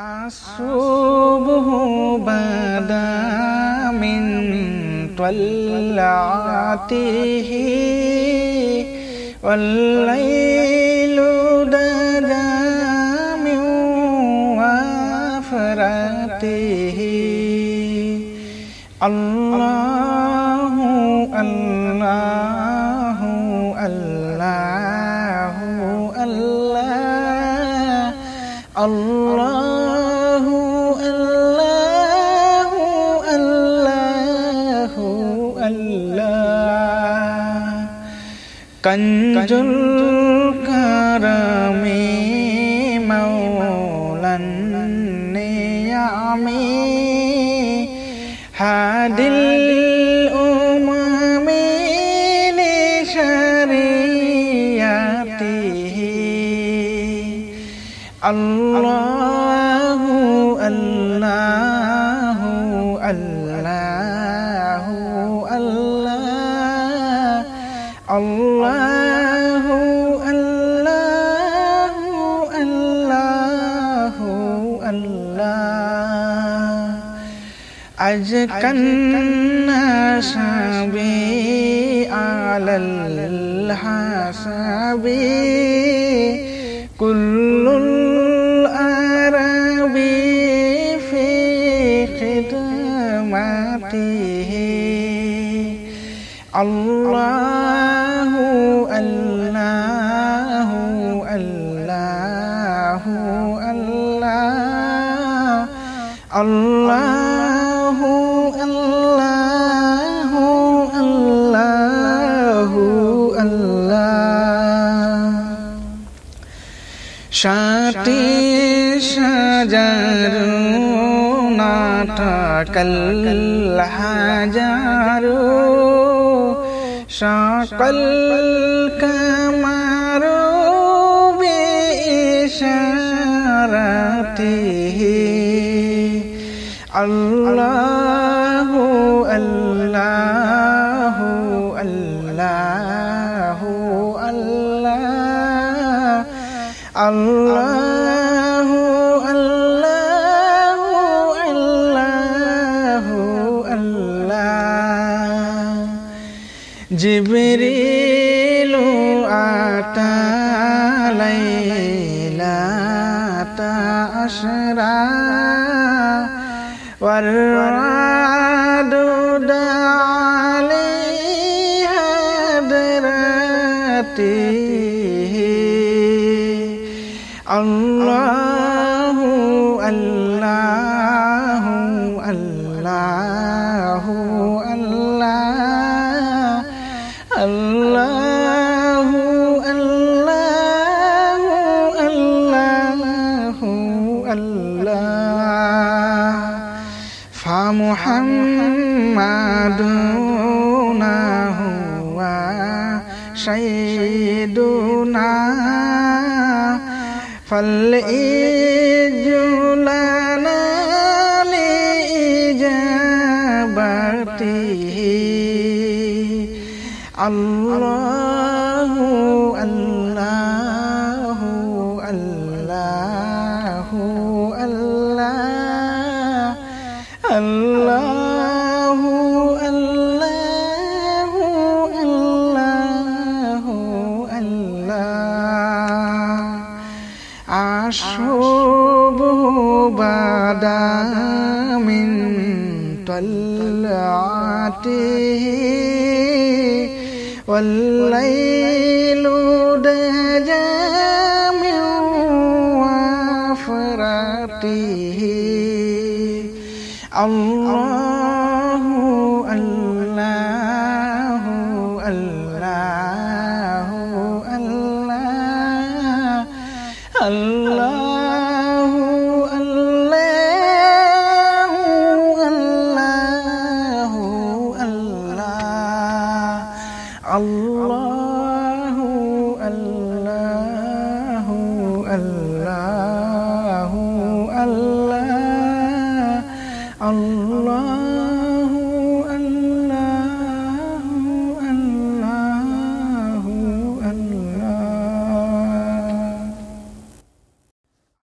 আস সুবহু বাদা মিন তল আতিহি ওয়াল লাইলু দাদামি ওয়া ফারাতিহি আল্লাহু আল্লাহু আল্লাহু আল্লাহ আল্লাহ Kanjul karami maulan ni'ami hadil umami li syariyatihi Allahu Allahu Allahu Allah Allahu Allahu Allahu Allah Ajkan nasabi alal hasabi kullul arabi fi khidmatihi Allah Allahu Allahu Allah Allahu Allahu Allahu Allah Shati shajaru natakal hajaru Shaqal kamaru bi isharatihi Allahu Allahu Allahu Allah Allahu Allahu Allahu Allah Jibrilu ata laylata asyra warradu da'ali hadratihi Allahu Allahu Allahu Allah Allahu Allahu Allahu Allah Fa Muhammaduna huwa sayyiduna fal ijlana li ijabatihi Allahu Allahu Allahu Allah Allahu Allahu Allahu Allah As subuhu bada min tol atihi والليل دجامع وافراته الله